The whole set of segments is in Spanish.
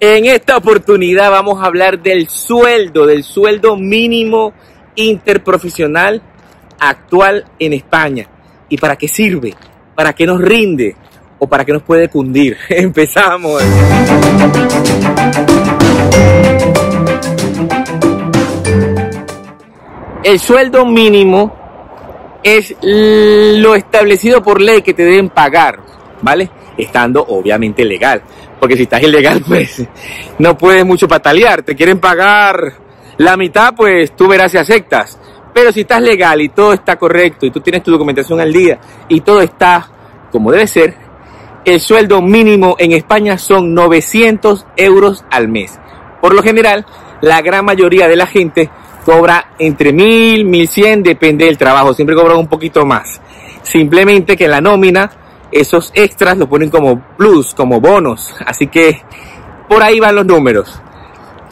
En esta oportunidad vamos a hablar del sueldo mínimo interprofesional actual en España. ¿Y para qué sirve? ¿Para qué nos rinde? ¿O para qué nos puede cundir? ¡Empezamos! El sueldo mínimo es lo establecido por ley que te deben pagar, ¿vale? Estando obviamente legal, porque si estás ilegal pues no puedes mucho patalear. Te quieren pagar la mitad, pues tú verás si aceptas. Pero si estás legal y todo está correcto y tú tienes tu documentación al día y todo está como debe ser, el sueldo mínimo en España son 900 euros al mes. Por lo general, la gran mayoría de la gente cobra entre 1000, 1100, depende del trabajo, siempre cobra un poquito más. Simplemente que en la nómina esos extras lo ponen como plus, como bonos, así que por ahí van los números,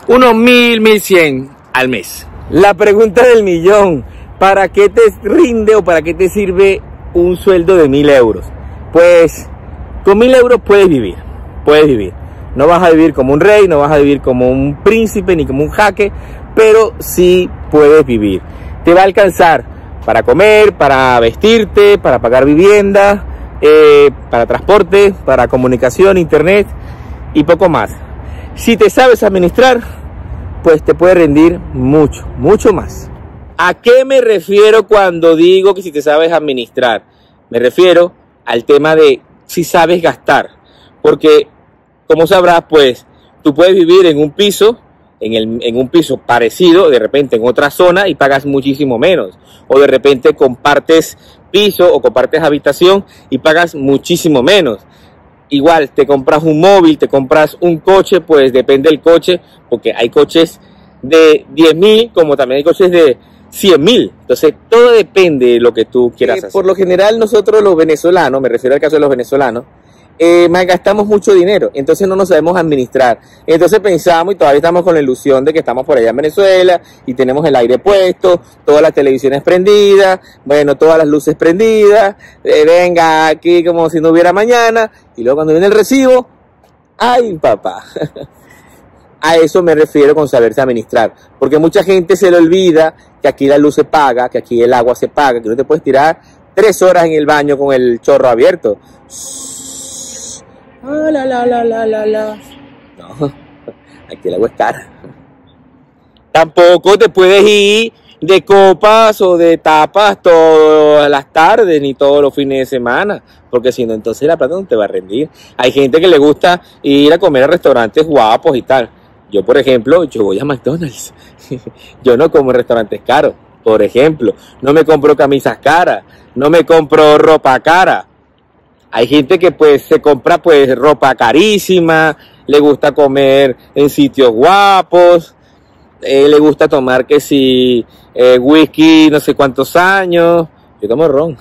unos 1000, 1100 al mes. La pregunta del millón: ¿para qué te rinde o para qué te sirve un sueldo de 1000 euros? Pues con 1000 euros puedes vivir, no vas a vivir como un rey, no vas a vivir como un príncipe ni como un jaque, pero sí puedes vivir. Te va a alcanzar para comer, para vestirte, para pagar vivienda, para transporte, para comunicación, internet y poco más. Si te sabes administrar, pues te puede rendir mucho, mucho más. ¿A qué me refiero cuando digo que si te sabes administrar? Me refiero al tema de si sabes gastar, porque como sabrás, pues tú puedes vivir en un piso, en un piso parecido, de repente en otra zona, y pagas muchísimo menos, o de repente compartes piso o compartes habitación y pagas muchísimo menos. Igual te compras un móvil, te compras un coche, pues depende del coche, porque hay coches de 10.000 como también hay coches de 100.000, entonces todo depende de lo que tú quieras hacer. Por lo general nosotros los venezolanos, me refiero al caso de los venezolanos, malgastamos mucho dinero, entonces no nos sabemos administrar, entonces pensamos y todavía estamos con la ilusión de que estamos por allá en Venezuela y tenemos el aire puesto, todas las televisiones prendidas, bueno, todas las luces prendidas, venga aquí como si no hubiera mañana, y luego cuando viene el recibo, ¡ay papá! A eso me refiero con saberse administrar, porque mucha gente se le olvida que aquí la luz se paga, que aquí el agua se paga, que no te puedes tirar 3 horas en el baño con el chorro abierto. No, aquí el agua es cara. Tampoco te puedes ir de copas o de tapas todas las tardes ni todos los fines de semana, porque si no, entonces la plata no te va a rendir. Hay gente que le gusta ir a comer a restaurantes guapos y tal. Yo, por ejemplo, yo voy a McDonald's. Yo no como en restaurantes caros, por ejemplo. No me compro camisas caras, no me compro ropa cara. Hay gente que pues se compra pues ropa carísima, le gusta comer en sitios guapos, le gusta tomar que si whisky no sé cuántos años. Yo tomo ron.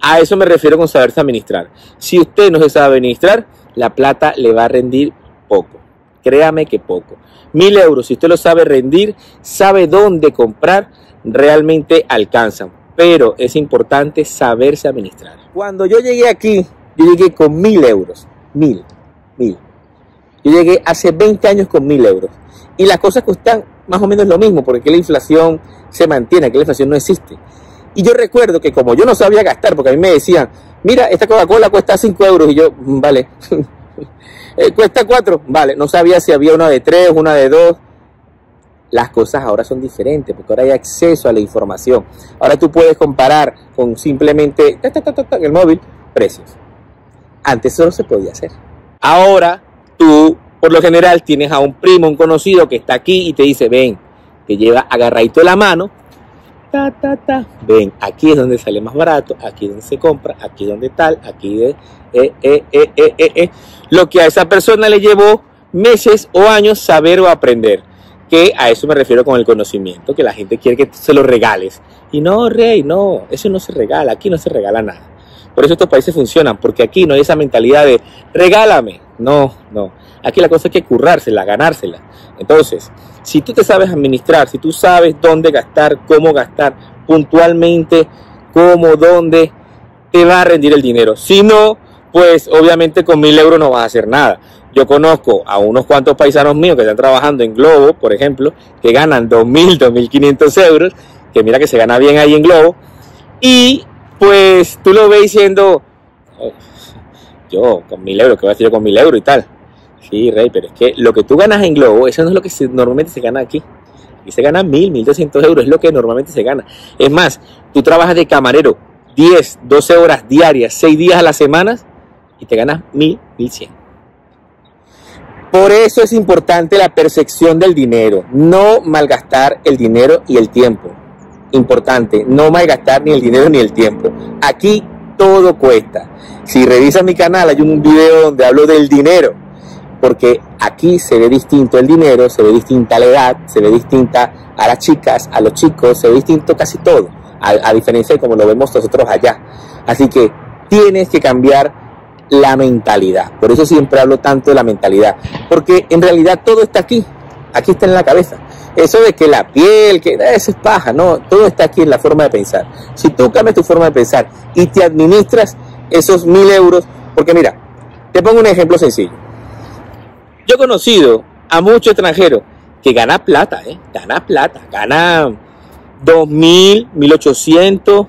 A eso me refiero con saberse administrar. Si usted no se sabe administrar, la plata le va a rendir poco. Créame que poco. 1000 euros, si usted lo sabe rendir, sabe dónde comprar, realmente alcanzan. Pero es importante saberse administrar. Cuando yo llegué aquí, yo llegué con 1000 euros. Mil. Yo llegué hace 20 años con 1000 euros. Y las cosas costan más o menos lo mismo, porque la inflación se mantiene, que la inflación no existe. Y yo recuerdo que como yo no sabía gastar, porque a mí me decían, mira, esta Coca-Cola cuesta 5 euros. Y yo, vale. Cuesta 4, vale. No sabía si había una de 3, una de 2. Las cosas ahora son diferentes, porque ahora hay acceso a la información. Ahora tú puedes comparar con simplemente el móvil, precios. Antes solo se podía hacer. Ahora tú, por lo general, tienes a un primo, un conocido que está aquí y te dice, ven, te lleva agarradito de la mano. Ven, aquí es donde sale más barato, aquí es donde se compra, aquí es donde tal, aquí es... Lo que a esa persona le llevó meses o años saber o aprender. Que a eso me refiero con el conocimiento, que la gente quiere que se lo regales. Y no, rey, no, eso no se regala, aquí no se regala nada. Por eso estos países funcionan, porque aquí no hay esa mentalidad de regálame. No, no, aquí la cosa es que currársela, ganársela. Entonces, si tú te sabes administrar, si tú sabes dónde gastar, cómo gastar, puntualmente, cómo, dónde, te va a rendir el dinero. Si no, pues obviamente con 1000 euros no vas a hacer nada. Yo conozco a unos cuantos paisanos míos que están trabajando en Globo, por ejemplo, que ganan 2000, 2500 euros, que mira que se gana bien ahí en Globo, y pues tú lo ves diciendo, oh, yo con 1000 euros, ¿qué voy a hacer yo con 1000 euros y tal? Sí, Rey, pero es que lo que tú ganas en Globo, eso no es lo que normalmente se gana aquí. Aquí se gana 1000, 1200 euros, es lo que normalmente se gana. Es más, tú trabajas de camarero 10, 12 horas diarias, 6 días a la semana, y te ganas 1000, 1100. Por eso es importante la percepción del dinero, no malgastar el dinero y el tiempo. Importante, no malgastar ni el dinero ni el tiempo. Aquí todo cuesta. Si revisas mi canal hay un video donde hablo del dinero, porque aquí se ve distinto el dinero, se ve distinta la edad, se ve distinta a las chicas, a los chicos, se ve distinto casi todo, a diferencia de como lo vemos nosotros allá. Así que tienes que cambiar la mentalidad. Por eso siempre hablo tanto de la mentalidad, porque en realidad todo está aquí, aquí está en la cabeza. Eso de que la piel, que eso es paja, no, todo está aquí en la forma de pensar. Si tú cambias tu forma de pensar y te administras esos 1000 euros, porque mira, te pongo un ejemplo sencillo. Yo he conocido a muchos extranjeros que gana plata, gana 2000, 1800,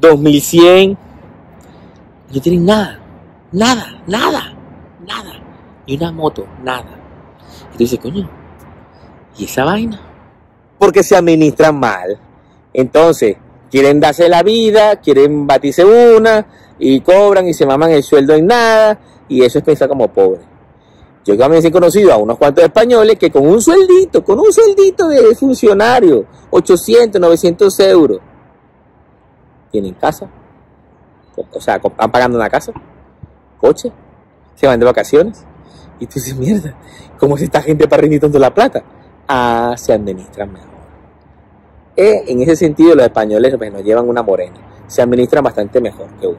2100. No tienen nada, ni una moto, nada. Y tú dices, coño, ¿y esa vaina? Porque se administran mal. Entonces, quieren darse la vida, quieren batirse una, y cobran y se maman el sueldo en nada, y eso es pensar como pobre. Yo también he conocido a unos cuantos españoles que con un sueldito de funcionario, 800, 900 euros, tienen casa. O sea, van pagando una casa, coche, se van de vacaciones. Y tú dices, mierda, ¿cómo es esta gente para rendir tanto la plata? Ah, se administran mejor. En ese sentido, los españoles pues, nos llevan una morena. Se administran bastante mejor que uno.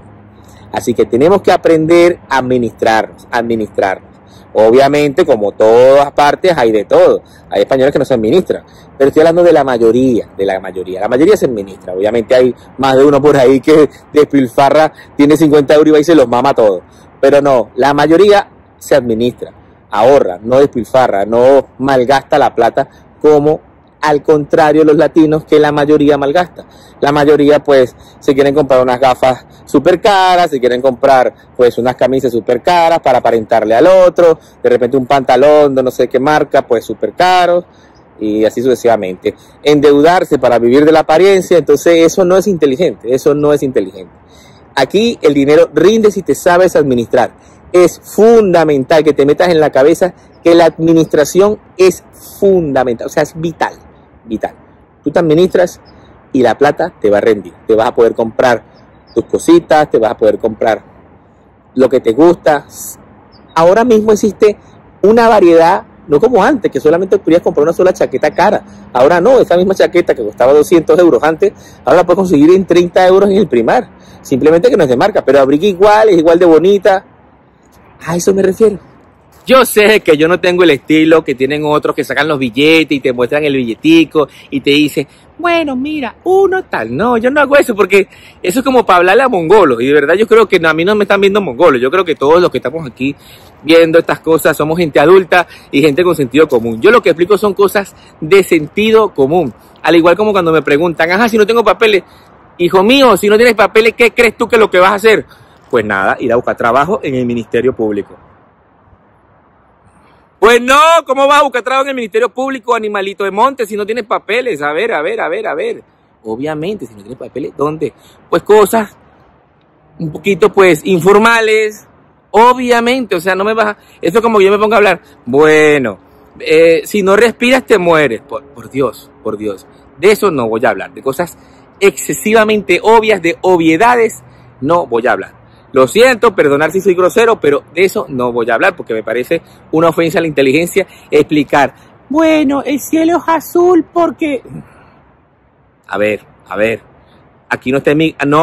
Así que tenemos que aprender a administrarnos. Obviamente, como todas partes, hay de todo. Hay españoles que no se administran, pero estoy hablando de la mayoría, La mayoría se administra. Obviamente hay más de uno por ahí que despilfarra, tiene 50 euros y va y se los mama todo. Pero no, la mayoría se administra, ahorra, no despilfarra, no malgasta la plata como al contrario los latinos, que la mayoría malgasta. La mayoría pues se quieren comprar unas gafas súper caras, se quieren comprar pues unas camisas súper caras para aparentarle al otro, de repente un pantalón de no sé qué marca pues súper caro, y así sucesivamente. Endeudarse para vivir de la apariencia, entonces eso no es inteligente, Aquí el dinero rinde si te sabes administrar. Es fundamental que te metas en la cabeza que la administración es fundamental, o sea, es vital. Tú te administras y la plata te va a rendir. Te vas a poder comprar tus cositas, te vas a poder comprar lo que te gusta. Ahora mismo existe una variedad, no como antes, que solamente podías comprar una sola chaqueta cara. Ahora no, esa misma chaqueta que costaba 200 euros antes, ahora la puedes conseguir en 30 euros en el Primark. Simplemente que no es de marca, pero abriga igual, es igual de bonita. A eso me refiero. Yo sé que yo no tengo el estilo que tienen otros que sacan los billetes y te muestran el billetico y te dicen, bueno, mira, uno tal. No, yo no hago eso porque eso es como para hablarle a mongolos. Y de verdad yo creo que a mí no me están viendo mongolos. Yo creo que todos los que estamos aquí viendo estas cosas somos gente adulta y gente con sentido común. Yo lo que explico son cosas de sentido común. Al igual como cuando me preguntan, ajá, si no tengo papeles. Hijo mío, si no tienes papeles, ¿qué crees tú que es lo que vas a hacer? Pues nada, ir a buscar trabajo en el Ministerio Público. Pues no, ¿cómo vas a buscar trabajo en el Ministerio Público, animalito de monte, si no tienes papeles? A ver. Obviamente, si no tienes papeles, ¿dónde? Pues cosas un poquito, pues, informales. Obviamente, o sea, no me vas a... Eso es como que yo me ponga a hablar. Bueno, si no respiras, te mueres. Por Dios. De eso no voy a hablar. De cosas excesivamente obvias, de obviedades, no voy a hablar. Lo siento, perdonar si soy grosero, pero de eso no voy a hablar porque me parece una ofensa a la inteligencia explicar, bueno, el cielo es azul porque... A ver, aquí no está,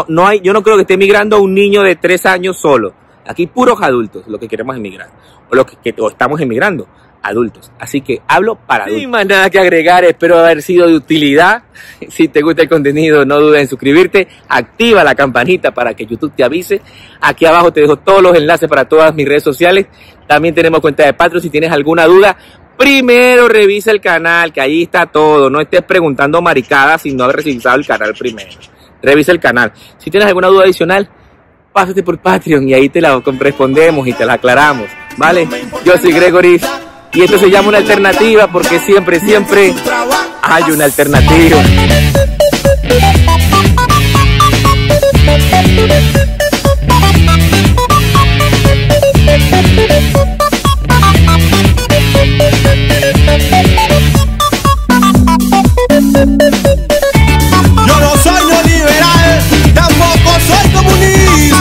no hay, yo no creo que esté emigrando un niño de 3 años solo. Aquí puros adultos, los que queremos emigrar, o los que estamos emigrando. adultos. Así que hablo para adultos. Sin más nada que agregar, espero haber sido de utilidad. Si te gusta el contenido, no dudes en suscribirte. Activa la campanita para que YouTube te avise. Aquí abajo te dejo todos los enlaces para todas mis redes sociales. También tenemos cuenta de Patreon. Si tienes alguna duda, primero revisa el canal, que ahí está todo. No estés preguntando maricadas si no has revisado el canal primero. Revisa el canal. Si tienes alguna duda adicional, pásate por Patreon y ahí te la respondemos y te la aclaramos, ¿vale? Yo soy Gregory y esto se llama una alternativa porque siempre, siempre hay una alternativa.